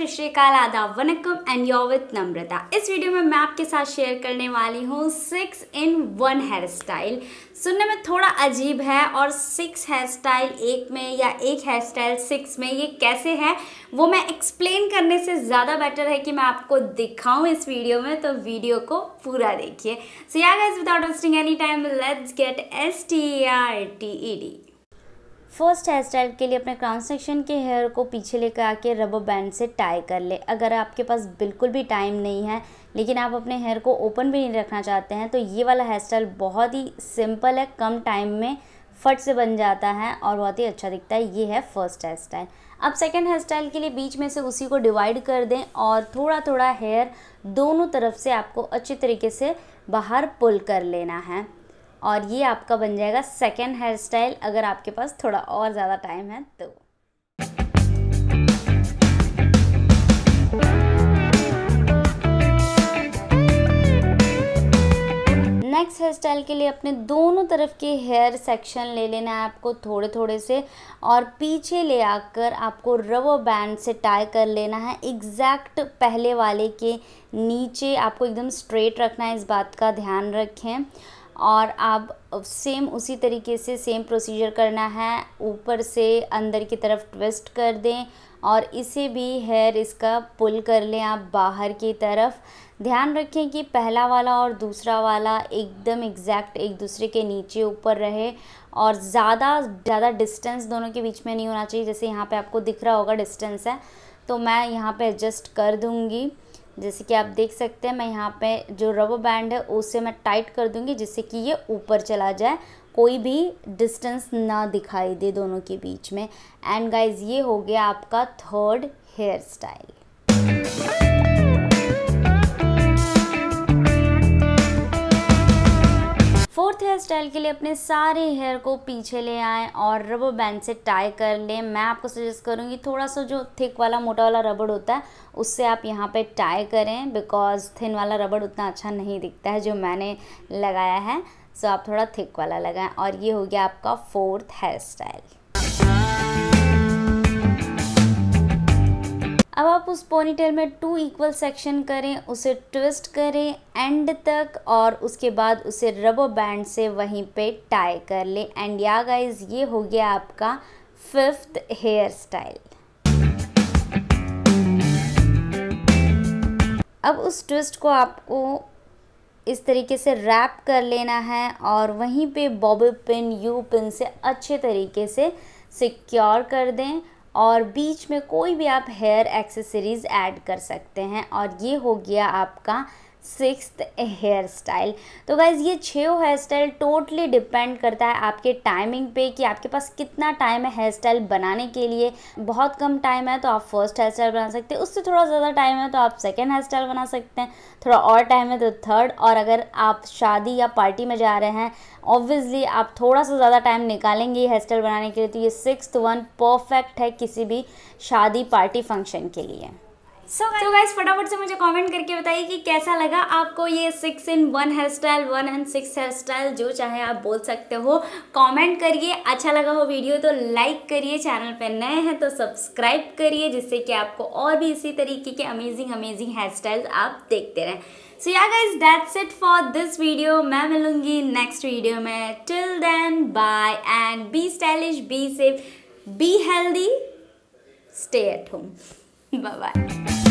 सत श्री अकाल आदाब vanakkam and you're with Namrata. इस वीडियो में मैं आपके साथ शेयर करने वाली हूँ 6 in 1 हेयर स्टाइल। सुनने में थोड़ा अजीब है और 6 हेयर स्टाइल एक में या एक हेयर स्टाइल 6 में, ये कैसे है वो मैं एक्सप्लेन करने से ज़्यादा बेटर है कि मैं आपको दिखाऊँ इस वीडियो में, तो वीडियो को पूरा देखिए। So yeah guys, without wasting any time let's get STARTED। First hair style के लिए अपने क्राउन सेक्शन के हेयर को पीछे लेकर आके रबर बैंड से टाई कर ले। अगर आपके पास बिल्कुल भी टाइम नहीं है लेकिन आप अपने हेयर को ओपन भी नहीं रखना चाहते हैं तो ये वाला हेयर स्टाइल बहुत ही सिंपल है, कम टाइम में फट से बन जाता है और बहुत ही अच्छा दिखता है। ये है फर्स्ट हेयर स्टाइल। अब सेकेंड हेयर स्टाइल के लिए बीच में से उसी को डिवाइड कर दें और थोड़ा थोड़ा हेयर दोनों तरफ से आपको अच्छे तरीके से बाहर पुल कर लेना है और ये आपका बन जाएगा सेकेंड हेयर स्टाइल, अगर आपके पास थोड़ा और ज़्यादा टाइम है तो। नेक्स्ट हेयर स्टाइल के लिए अपने दोनों तरफ के हेयर सेक्शन ले लेना है आपको थोड़े थोड़े से और पीछे ले आकर आपको रबर बैंड से टाई कर लेना है। एग्जैक्ट पहले वाले के नीचे आपको एकदम स्ट्रेट रखना है, इस बात का ध्यान रखें। और आप सेम उसी तरीके से सेम प्रोसीजर करना है, ऊपर से अंदर की तरफ ट्विस्ट कर दें और इसे भी हेयर इसका पुल कर लें आप बाहर की तरफ। ध्यान रखें कि पहला वाला और दूसरा वाला एकदम एग्जैक्ट एक दूसरे के नीचे ऊपर रहे और ज़्यादा डिस्टेंस दोनों के बीच में नहीं होना चाहिए। जैसे यहाँ पे आपको दिख रहा होगा डिस्टेंस है, तो मैं यहाँ पे एडजस्ट कर दूँगी। जैसे कि आप देख सकते हैं, मैं यहाँ पे जो रबर बैंड है उसे मैं टाइट कर दूँगी जिससे कि ये ऊपर चला जाए, कोई भी डिस्टेंस ना दिखाई दे दोनों के बीच में। एंड गाइज, ये हो गया आपका third hair style. Fourth hair style के लिए अपने सारे हेयर को पीछे ले आएँ और रबर बैंड से टाई कर लें। मैं आपको सजेस्ट करूँगी थोड़ा सा जो थिक वाला मोटा वाला रबड़ होता है उससे आप यहाँ पे टाई करें, बिकॉज़ थिन वाला रबड़ उतना अच्छा नहीं दिखता है जो मैंने लगाया है। सो आप थोड़ा थिक वाला लगाएं और ये हो गया आपका फोर्थ हेयर स्टाइल। अब आप उस पोनीटेल में 2 इक्वल सेक्शन करें, उसे ट्विस्ट करें एंड तक और उसके बाद उसे रबर बैंड से वहीं पे टाई कर लें। एंड या गाइज, ये हो गया आपका फिफ्थ हेयर स्टाइल। अब उस ट्विस्ट को आपको इस तरीके से रैप कर लेना है और वहीं पे बॉबी पिन यू पिन से अच्छे तरीके से सिक्योर कर दें और बीच में कोई भी आप हेयर एक्सेसरीज ऐड कर सकते हैं। और ये हो गया आपका 6th हेयर स्टाइल। तो गाइज़, ये 6 हेयर स्टाइल टोटली डिपेंड करता है आपके टाइमिंग पे कि आपके पास कितना टाइम है हेयर स्टाइल बनाने के लिए। बहुत कम टाइम है तो आप फर्स्ट हेयर स्टाइल बना सकते हैं, उससे थोड़ा ज़्यादा टाइम है तो आप सेकेंड हेयर स्टाइल बना सकते हैं, थोड़ा और टाइम है तो थर्ड, और अगर आप शादी या पार्टी में जा रहे हैं ऑब्वियसली आप थोड़ा सा ज़्यादा टाइम निकालेंगे हेयर स्टाइल बनाने के लिए। तो ये 6th 1 परफेक्ट है किसी भी शादी पार्टी फंक्शन के लिए। सो गाइस, फटाफट से मुझे कमेंट करके बताइए कि कैसा लगा आपको ये 6 in 1 hair style, 1 and 6 hair style, जो चाहे आप बोल सकते हो। कमेंट करिए, अच्छा लगा हो वीडियो तो लाइक करिए, चैनल पर नए हैं तो सब्सक्राइब करिए जिससे कि आपको और भी इसी तरीके के अमेजिंग हेयर स्टाइल आप देखते रहें। So yeah guys, that's it for this video. मैं मिलूंगी नेक्स्ट वीडियो में। Till then, bye and be stylish, be safe, be healthy, stay at home. Bye bye.